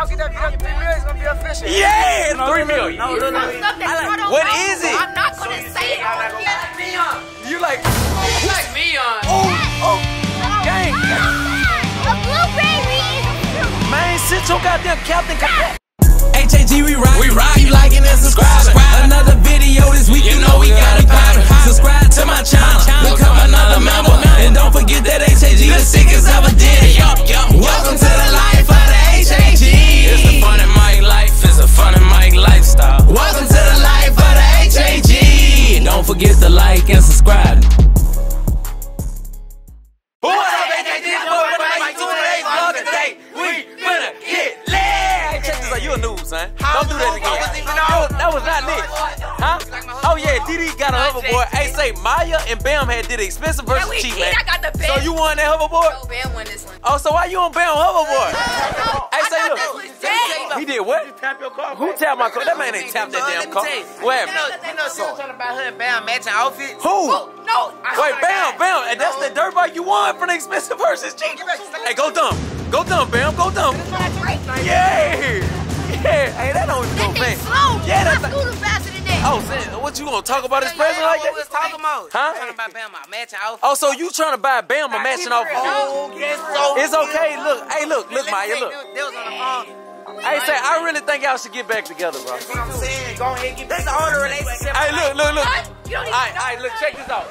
I'll get that video for 3 million. It's gonna be official. Yeah, no, 3 million. No. What is it? I'm not gonna say it. You like MENYON. Oh, gang. A blue baby. Man, sit your goddamn Captain Captain. HAG, we rock. We rock. Keep liking and subscribing. Another video this week. You know we got it poppin'. Subscribe to my channel. Become another member. And don't forget that HAG the sickest ever did. Welcome to the life of the HAG. It's the FunnyMike life. It's a FunnyMike lifestyle. Welcome to the life of the HAG. Don't forget to like and subscribe. DeDe got a hoverboard. Hey, say MYA and BAM had did the expensive versus cheap, man. I got the best. So you won that hoverboard? No, BAM won this one. Oh, so why you on BAM hoverboard? Hey, say look. He did what? You tap your car. Who tapped my car? That man ain't tapped that damn car. Where? You know she was trying to buy her and BAM matching outfits. Who? No. Wait, BAM. And that's the dirt bike you won for the expensive versus cheap. Hey, go dumb. Go dumb, BAM. Go dumb. Yeah. Yeah. Hey, that don't even go fast. Yeah, that's faster. Oh, what you gonna talk about his present like that? We was talking about. Huh? Trying to buy BAM a matching outfit. Oh, so you trying to buy BAM a matching outfit? Oh, yes, so it's okay. Look, hey, look, Maya, look. They was on the phone. Hey, say, I really think y'all should get back together, bro. That's what I'm saying. Go ahead, get back. That's all the relationship. Hey, look. All right, look, check this out.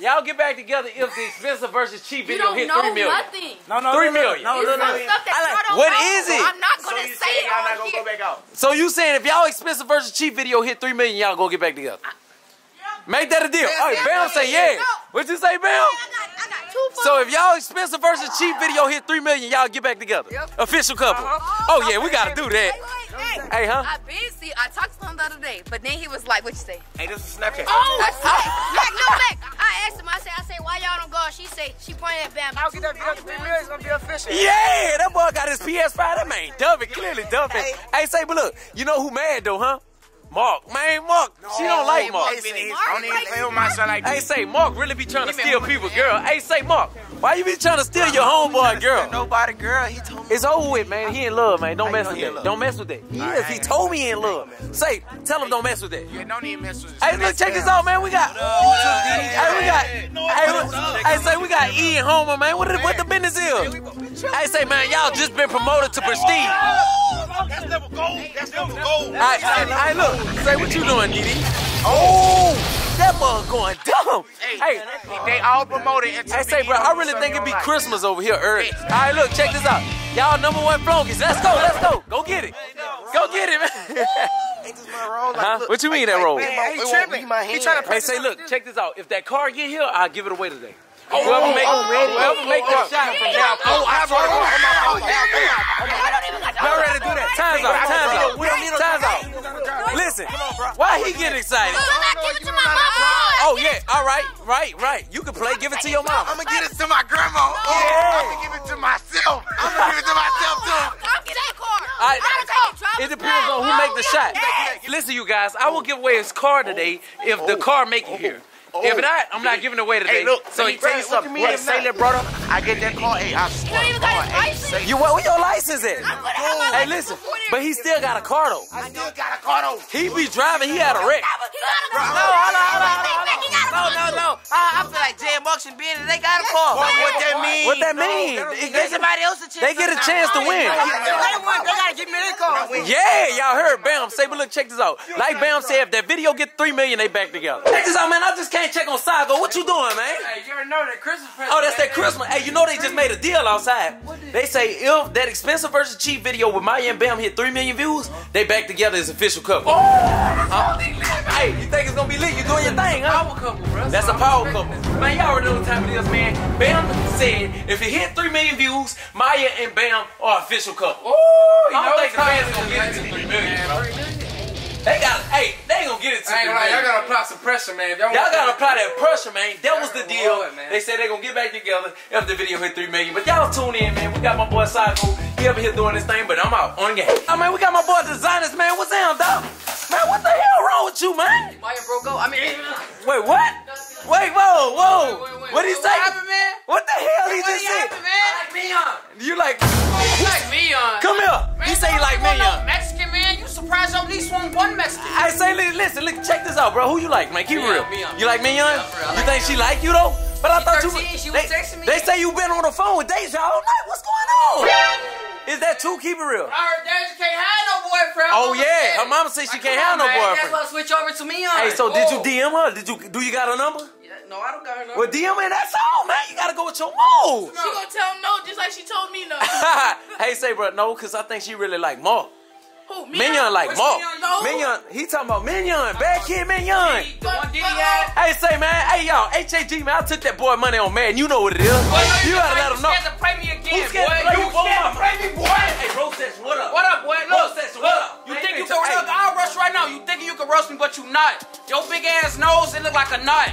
Y'all get back together if the expensive versus cheap video hit 3 million. Nothing. No, 3 million. No. What is it? I'm not gonna say it. I'm not gonna go back out. So you saying if y'all expensive versus cheap video hit 3 million, y'all gonna get back together? Make that a deal. All right, BAM say yeah. What you say, BAM? So if y'all expensive versus cheap video hit 3 million, y'all get back together. Yep. Official couple. Oh yeah, we gotta do that. Hey, huh? I talked to him the other day, but then he was like, "What you say?" Hey, this is Snapchat. Oh, back. I asked him. I said, "Why y'all don't go?" She said, "She pointed at BAM." I'll get that video for 3 million. It's gonna be official. Yeah, that boy got his PS5. That man dumping, clearly dumping. Hey, say, but look, you know who mad though, huh? Mark, man, Mark. No, she don't like Mark. Hey, say, Mark really be trying to steal people's girl. Hey, say, Mark, why you be trying to steal your homeboy girl? Nobody, girl. He told me. It's over with, man. He in love, man. Don't mess with that. Don't mess with that. Yes, he told me he in love. Say, tell him don't mess with that. Yeah, don't even mess with that. Hey, look, check this out, man. We got. Hey, we got. Hey, say, we got E and Homer, man. What the business is? Hey, say, man, y'all just been promoted to prestige. That's level gold. That's level gold. I look. Say, what you doing, DeDe? Oh, that bug going dumb. Hey, they all promoted. Hey, say, bro, I really think it'd be Christmas over here early. All right, look, check this out. Y'all #1 flunkies. Let's go. Go get it. Go get it, man. Huh? What you mean that roll? He tripping. He trying to. Hey, say, look, check this out. If that car get here, I'll give it away today. Whoever make the shot from now. Y'all ready to do that? Time's out. Listen, why he get excited? Oh yeah, all right. You can play. Give it to your mom. I'm gonna give it to my grandma. Yeah. I'm gonna give it to myself. I'm gonna give it to myself too. It depends on who make the shot. Listen, you guys, I will give away his car today if the car make it here. If not, I'm not giving away today. Hey, look, so you tell you something. What say that, brother? I get that car. Hey, I swear. You got a license? You what? Where your license at? Hey, listen. But he still got a car though. I still got a car though. He be driving. He had a wreck. No. I feel like Jay Marks and Benny, they got a car. What that mean? Give somebody else a chance. They get a chance to win. They gotta give me their car. Yeah, y'all heard BAM say, but look, check this out. Like BAM said, if that video get 3 million, they back together. Check this out, man. I just can't check on Sago. What you doing, man? Hey, you already know that Christmas present. Oh, that's that Christmas. Hey, you know they just made a deal outside. They say if that expensive versus cheap video with MYA and BAM hit 3 million views, they back together as official couple. Oh, hey, you think it's gonna be lit? You doing your thing, huh? That's a power couple. Man, y'all already know what time it is, man. BAM said if it hit 3 million views, MYA and BAM are official couple. Oh, I don't think the fans gonna get it to 3 million. They ain't gonna get it to 3 million. Y'all gotta apply some pressure, man. Y'all gotta apply that pressure, man. That was the deal. They said they gonna get back together after the video hit 3 million. But y'all tune in, man. We got my boy Cypher. He up here doing this thing, but I'm out on game. I mean, we got my boy Designers, man. What's down, dog? Man, what the hell wrong with you, man? MYA broke up. I mean, wait, what? Wait, whoa. What did he say? What happened, man? What the hell he just said? I like MENYON. You like MENYON. Come here. smash up at least one Mexican. I say, listen, look, check this out, bro. Who you like, man? Keep it real. You like Menyon? You think she like you though? But I thought you. She was texting me. They say you been on the phone with Deja all night. What's going on? Is that true? Keep it real. I heard Deja can't have no boyfriend. Oh yeah, her mama said she can't have no boyfriend. That's why I switch over to Menyon. Hey, so did you DM her? Do you got her number? No, I don't got her number. Well, DM her. That's all, man. You gotta go with your mom. She gonna tell him no, just like she told me no. Hey, say, bro, no, cause I think she really like Ma. Who? Menyon like Ma. Menyon, he talking about Menyon. Bad kid Menyon. Hey, say, man. Hey, y'all. HAG, man. I took that boy money on man. You know what it is. You gotta let him know. You scared to play me again, boy. You scared to play me, boy. Hey, bro, Session, what up? What up, boy? Look, Session, what up? You think you can rush? I'll rush right now. You thinking you can rush me, but you not. Your big ass nose, it look like a nut.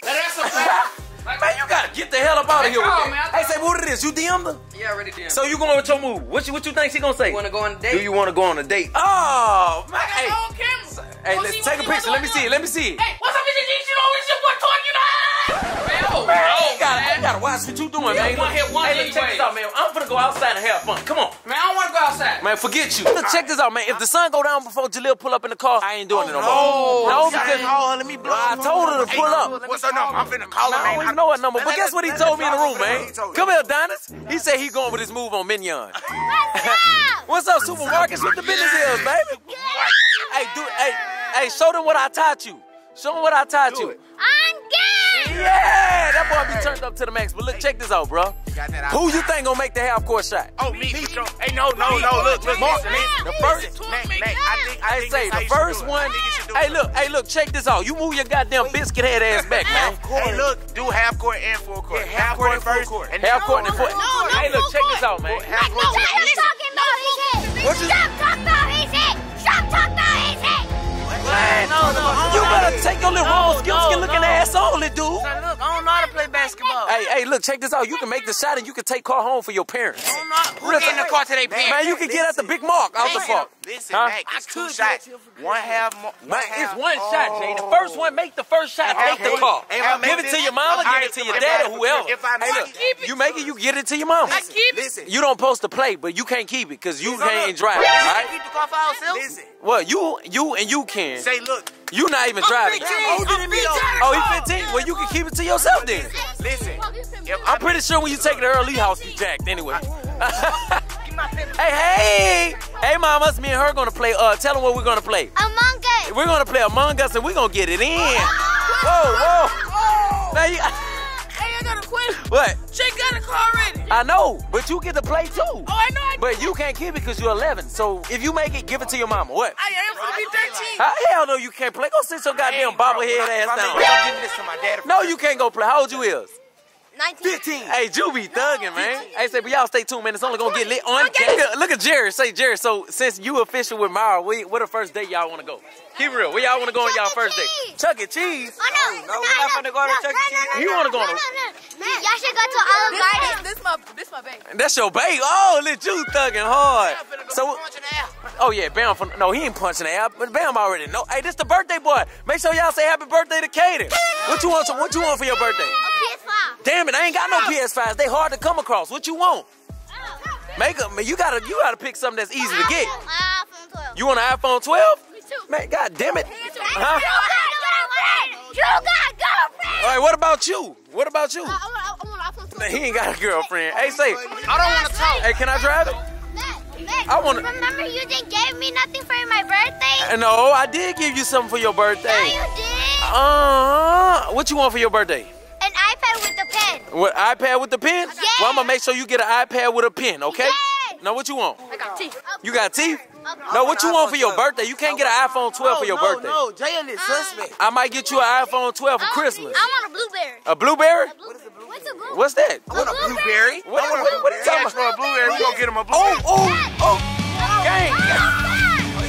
That's a fact. Like, man, you gotta get the hell up out of here with that. Hey, say, what it is? You DM'd her? Yeah, I already DM'd her. So you going with your move. What you think she gonna say? You wanna go on a date? Do you wanna go on a date? Oh, man. Hey, hey, let's take a picture. Let me see it. Let me see it. Hey, what's up with the G? You know, it's your boy talking. You gotta watch what you doing, man. Hey, look, check this out, man. I'm finna go outside and have fun. Come on. Man, I don't wanna go outside. Man, forget you. Look, check this out, man. If the sun go down before Jaleel pull up in the car, I ain't doing it no more. No, because I told her to pull up. What's her number? I'm finna call her, man. I don't even know her number, but guess what he told me in the room, man? Come here, Donis. He said he going with his move on Menyon. What's up, supermarkets? What the business is, baby? Hey, dude, hey, show them what I taught you. Show them what I taught you. Yeah, that boy be turned up to the max. But look, check this out, bro. Who you think gonna make the half-court shot? Oh, me. Hey, no, look. The first, I think the first one. Hey, look, check this out. You move your goddamn biscuit head ass back, man. Hey, look, do half-court and full-court. Half-court and first. Half-court and full-court. Hey, look, check this out, man. No, he's talking about his head. Stop talking about his head. Stop talking about his head. No. You better take your little raw skin looking ass on it, dude. Look, I don't know how to play basketball. Hey, look, check this out. You can make the shot and you can take car home for your parents. I don't know. Who get in the car today, parents? Man, you can get at the big mark out the fuck. Listen, Mac, it's two shots. It's one shot, Jay. The first one, make the first shot, take the car. Give it to your mama, give it to your dad or whoever. Hey, look, you make it, you get it to your mama. I keep it. You don't post to play, but you can't keep it because you can't drive, all right? We keep the car for ourselves. Listen. Well, you and you can. Say, look. You not even driving. Oh, he 15? Well, you can keep it to yourself then. Listen, I'm pretty sure when you take it to Early House, you jacked anyway. Hey, mamas, me and her gonna play, tell them what we're gonna play. Among Us. We're gonna play Among Us and we're gonna get it in. Whoa. Now you, hey, I got a question. What? She got a car already. I know, but you get to play too. Oh, I know. But you can't keep it because you're 11. So if you make it, give it to your mama. What? I am going to be 13. Hell no, you can't play. Go sit your goddamn bobblehead ass down. I'm giving this to my dad. No, you can't go play. How old you is? 19. 15. Hey, Juvie thugging, man. Hey, say, but y'all stay tuned, man. It's only going to get lit on. Look at Jerry. Say, Jerry, so since you official with Myra, where the first date y'all want to go? Keep real. Where y'all want to go on y'all first date? Chuck E. Cheese. Oh, no. No, we're not going to go to Chuck E. Cheese. You want to go on y'all should go to Olive Garden. This my babe. That's your babe? Oh, look, you thugging hard. So, oh, yeah, BAM. No, he ain't punching the app, but BAM already know. Hey, this the birthday boy. Make sure y'all say happy birthday to Kaden. What you want for your birthday? A PS5. Damn it, I ain't got no PS5s. They hard to come across. What you want? You gotta pick something that's easy to get. iPhone 12. You want an iPhone 12? Man, God damn it. You got a girlfriend. All right, what about you? I want an iPhone 12. He ain't got a girlfriend. Hey, say, I don't want to talk. Hey, can I drive it? I want to. Remember, you didn't give me nothing for my birthday? No, I did give you something for your birthday. No, you did. What you want for your birthday? An iPad with a pen. What, iPad with a pen? Yeah. Well, I'm going to make sure you get an iPad with a pen, okay? Yeah. Now, what you want? I got teeth. You got teeth? No, what you want for your birthday? You can't get an iPhone 12 for your birthday. No, Jalen is suspect. I might get you an iPhone 12 for Christmas. I want a blueberry. A blueberry? What's that? I want a blueberry. What are you talking about? A blueberry. We gonna get him a blueberry. Oh, gang.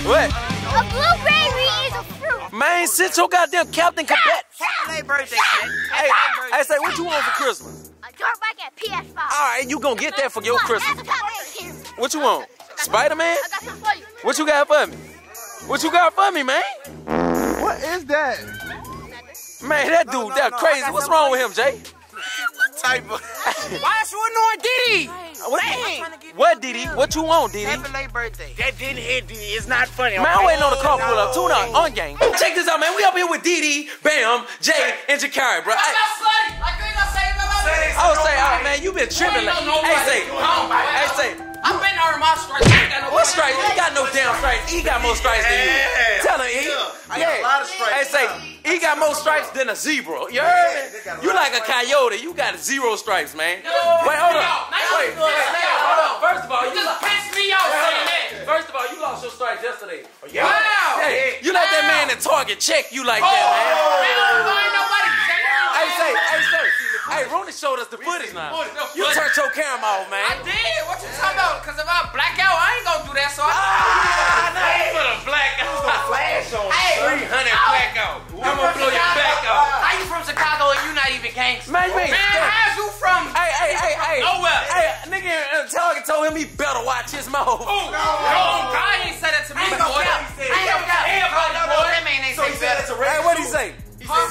What? A blueberry is a fruit. Man, sit your goddamn Captain Cadet. Happy birthday, man. Hey, I say, what you want for Christmas? A dirt bike at PS5. All right, you gonna get that for your Christmas. What you want? Spider-Man? I got something for you. What you got for me? What you got for me, man? What is that? Man, that dude, that's crazy. What's wrong with him, Jay? type of... Why is you annoying Diddy? Right. What Diddy? What you want, Diddy? Happy late birthday. That didn't hit Diddy. It's not funny. Man, I'm waiting on the car pull up. Tune up. On gang. Check this out, man. We up here with Diddy, Bam, Jay, and Jakari, bro. I would say, alright, man, you been tripping. Hey, say. I've been earning my stripes. What stripes? He got no damn stripes. He got more stripes than you. Tell him, E. I got a lot of stripes. Hey, say, he got more stripes than a zebra. You heard me? You like a coyote. You got 0 stripes, man. Wait, hold on. Wait, hold on. First of all, you just pissed me off saying that. First of all, you lost your stripes yesterday. Wow. You let that man at Target check you like that, man. Hey, say. Hey, Rooney showed us the footage now. You turned your camera off, man. I did. What you talking about? Because if I black out, I ain't going to do that. So I put a black out. You gonna flash on 300 black out. I'm going to blow your back out. How you from Chicago and you not even gangster? Man, how's you from? Hey. Nowhere. Hey, nigga in Target told him he better watch his mouth. Oh, God ain't said that to me. I ain't gonna doubt. Everybody know that man ain't say that. Hey, what'd he say?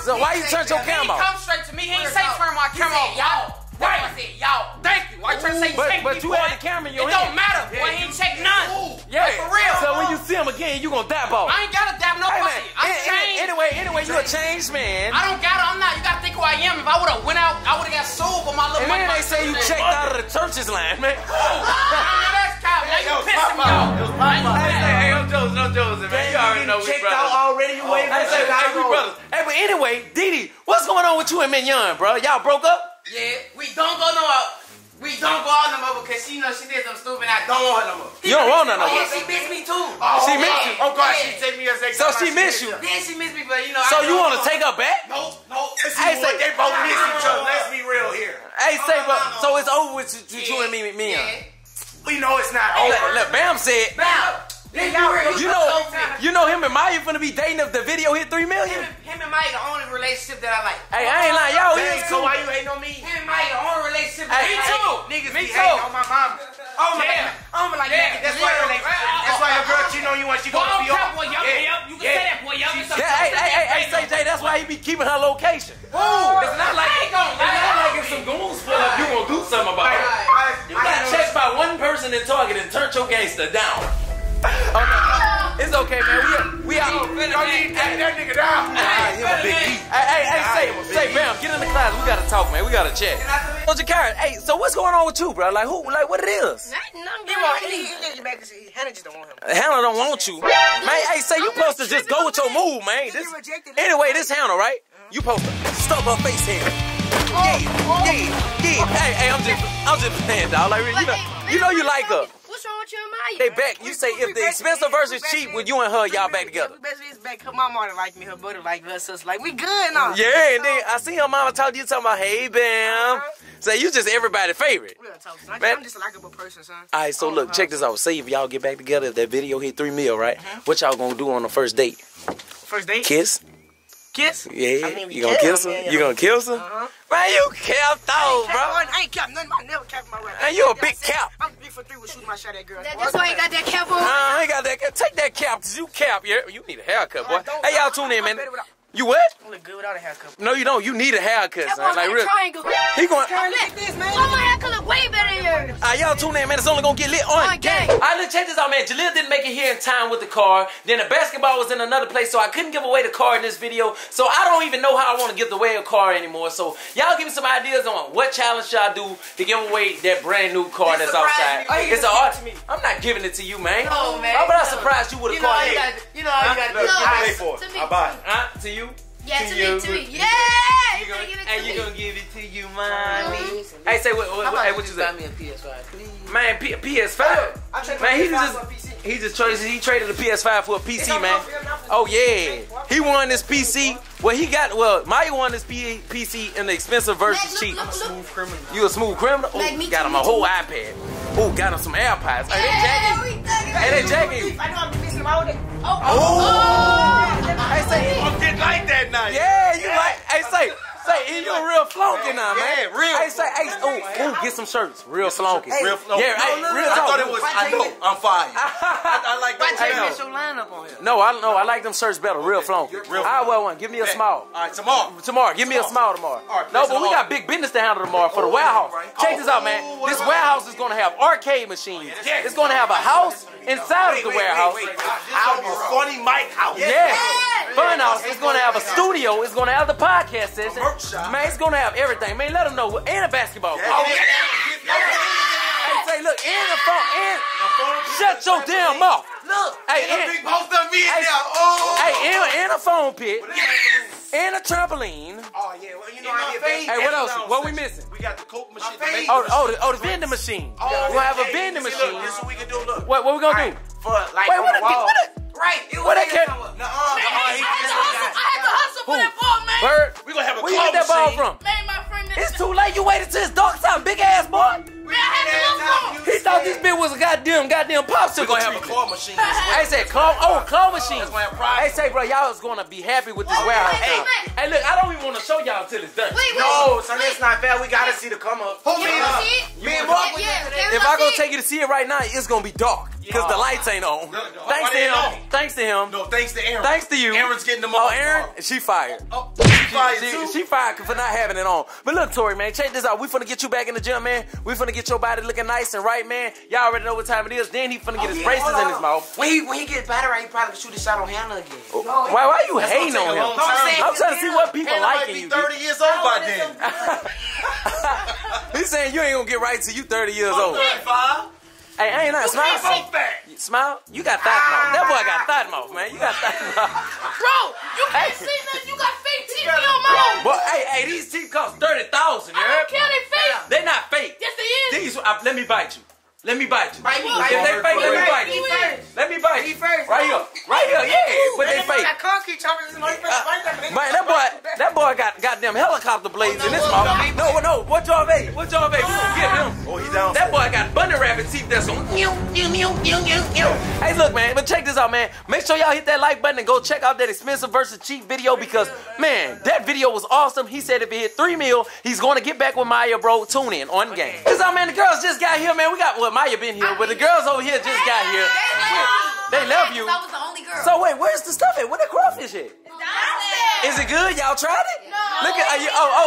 So why you turn your camera off? He come straight to me. He ain't say turn my camera off. Y'all. Right. I said y'all. Thank you. Why you trying to say check me? But you had the camera in your hand. It don't matter. Boy, he ain't check none. Yeah. For real. So when you see him again, you gonna dap off. I ain't gotta dap no pussy. I'm changed. Anyway, you a changed man. I don't gotta. I'm not. You gotta think who I am. If I would've went out, I would've got sold for my little money. And they say you checked out of the church's line, man. Now you pissing me off. Hey, I'm Joseph. I'm Joseph, man. You already know we brothers. You waiting for Chicago. Hey, but anyway, Diddy, what's going on with you and Menyon, bro? Y'all broke up? Yeah, we don't go out no more because she knows she did something stupid. I don't want her no more. You don't want her no more. Yeah, she missed me too. Oh, she missed you. Oh God, she take me as a. So she missed you. Yeah, she missed me, but you know. So you want to take her back? No. Hey, say they both miss each other. Let's be real here. Hey, say, but so it's over with you and me, Menyon. We know it's not over. Look, Bam said. Bam. You know him and Maya finna be dating if the video hit 3 million? Him and Maya the only relationship that I like. Hey, I ain't lying. Y'all is too. So why you hating on me? Him and Maya the only relationship that I like. Me too. Niggas be hating on my mom. Oh, my God. I'm like, nigga, that's why your girl cheating on you when she gonna be on. You can say that, boy. Hey, say, Jay, that's why he be keeping her location. Whoa. It's not like if some goons pull up, you gonna do something about it. You got checked by one person in Target and turned your gangster down. Oh, no. It's okay, man. We out. Don't need to take that nigga down. Hey, say, Bam, get in the class. We gotta talk, man. We gotta chat. So, Jakari, hey, so what's going on with you, bro? Like, what it is? Hannah just don't want him. Hannah don't want you, man. Hey, say you supposed to just go with your move, man. Anyway, this Hannah, right? You supposed to stuff her face here. Yeah. Hey, I'm just playing, dog. Like, you know, you like her. What's wrong with you and Maya? They back. You say if the expensive versus cheap, with you and her, y'all back together. We best friends back. Her mama like me, her brother like her, sis like we good and all. Yeah, and then I see her mama talk to you talking about, hey, Bam. So you just everybody's favorite. Real talk, son. I'm just a likable person, son. All right, so look, check this out. Say if y'all get back together, if that video hit 3 million, right? What y'all gonna do on the first date? First date? Kiss. Kiss? Yeah, I mean, you gonna kiss her? Yeah. You gonna kiss her? Man, you capped out, bro. I ain't capped nothing. I never capped my rap. And you a big cap. I'm 3 for 3 with shooting my shot at girls. That's why you got that cap on. I ain't got that cap. Take that cap, cause you cap. You need a haircut, boy. Hey, y'all tune in, man. You what? I look good without a haircut. No, you don't. You need a haircut, son. Like real. He going. My haircut look way better here. Alright, y'all tune in, man. It's only gonna get lit on gang. Alright, let's check this out, man. Jaleel didn't make it here in time with the car. Then the basketball was in another place, so I couldn't give away the car in this video. So I don't even know how I want to give away a car anymore. So y'all give me some ideas on what challenge y'all do to give away that brand new car that's outside. It's an art. I'm not giving it to you, man. No, man. How about I surprise you with a car? You know all you gotta do. I pay for it. I buy it. To you. Yeah, to me. Yeah! You gonna give it to you, mommy. Hey, say, what you say? Buy me a PS5, please. Man, PS5? Man, he traded a PS5 for a PC, man. Oh, yeah. He won this PC. Well, Maya won this PC in the expensive versus cheap. I'm a smooth criminal. You a smooth criminal? Ooh, got him a whole iPad. Ooh, got him some AirPods. Hey, they jacking you. I know I'm missing my own. I say, I'm getting like that night. Yeah, you like. I say, you a real flunky now, man. Yeah, real. I say, ooh, get some shirts, real flunky. Real flunky. Yeah, real talk. I thought it was. I know, I'm fine. I like that. flaring up on here. No, I don't know. I like them shirts better. Real flown. I wear one. Give me a small. All right, tomorrow. Give me a small tomorrow. All right, no, but we got big business to handle tomorrow for the warehouse. Check this out, man. This warehouse is going to have arcade machines. It's going to have a house inside of the warehouse. Out of FunnyMike house. Yes. Fun house. It's going to have a studio. It's going to have the podcast session. Man, it's going to have everything. Man, let them know. And a basketball. Oh, yeah. Hey, look, in the phone, in. Shut your damn mouth. Look, hey, in. Both of me in there. Oh. Hey, in a foam pit. Yes. In a trampoline. Oh yeah, well you know I get. Hey, what else? What we missing? We got the coke machine. The vending machine. Oh, we'll have a vending machine. Look, this is what we can do. Look. What we gonna do? For like I had to hustle for that ball, man. We gonna have a coke machine. Where you get that ball from? Man, my friend. It's too late. You waited till it's dark time, big ass boy. He thought this bitch was a goddamn popsicle. Gonna have a claw machine. I said claw machine. They say, bro, y'all is gonna be happy with this warehouse. Hey, look, I don't even want to show y'all till it's done. No, son, that's not fair. We gotta see the come up. Who me? If I go take you to see it right now, it's gonna be dark because the lights ain't on. Thanks to him. Thanks to him. No, thanks to Aaron. Thanks to you. Aaron's getting them on. Oh, Aaron, she fired. Oh, she fired too. She fired for not having it on. But look, Tori, man, check this out. We finna get you back in the gym, man. We finna get your body looking nice and right, man. Y'all already know what time it is. Then he finna get his braces in his mouth. When he gets better, he probably can shoot a shot on Hannah again. Oh. No, why you hating on him? I'm trying to see what people like in you. 30 years old by then. He's saying you ain't gonna get right till you 30 years old. 35. Hey, I ain't not smile. Smile. You got thot mouth. That boy got thot mouth, man. You got thot mouth. Bro, you can't see nothing. You got fake teeth in your mouth. But hey, these teeth cost 30,000. I don't care. They fake. They not fake. Yes, they is. These. Let me bite you. Let me bite you. Bite me. If they fake, let me bite you. Let me bite you. Right here. Yeah. But they fake. Man, that boy got goddamn helicopter blades in his mouth. No. What y'all made? We gonna get him. Oh, he down. That boy got bunny rabbit teeth that's going. Hey, look, man. But check this out, man. Make sure y'all hit that like button and go check out that expensive versus cheap video because, man, that video was awesome. He said if it hit 3 mil, he's gonna get back with Maya, bro. Tune in on the game. This out, man. The girls just got here, man. We got. Well, Maya been here, but the girls over here just got here. They love you. I was the only girl. So wait, where's the stuff at? Where the crawfish at? Is it good? Y'all tried it? No. Look at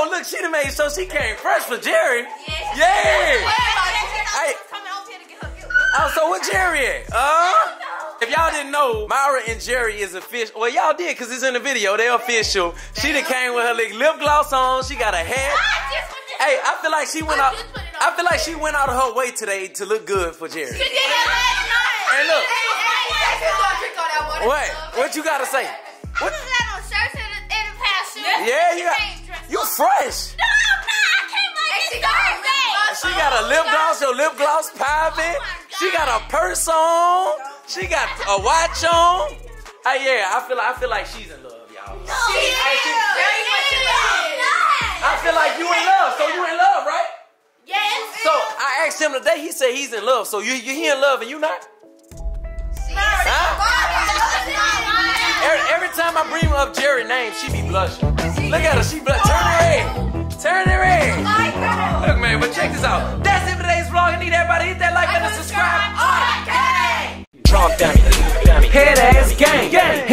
look, she done made sure she came fresh for Jerry. Yeah. Hey. Oh, so what Jerry at? If y'all didn't know, Myra and Jerry is official. Well, y'all did because it's in the video. They're official. She done came with her lip gloss on. She got a hat. Hey, I feel like she went out. I feel like she went out of her way today to look good for Jerry. She did that. Hey, look. What you gotta say? What? Yeah, you fresh. No, I'm not. I came like this Thursday. She got a lip gloss, your lip gloss private. She got a purse on. She got a watch on. Hey, yeah, I feel like she's in love, y'all. No, I feel like you in love, so you in love, right? Yes. So I asked him today. He said he's in love. So you in love and you not? Huh? Every time I bring up Jerry's name, she be blushing. Look at her, she blushing. Turn her red. Look, man, but check this out. That's it for today's vlog. I need everybody hit that like button and subscribe. Okay. Head ass gang.